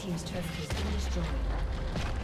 Team's turret has been destroyed.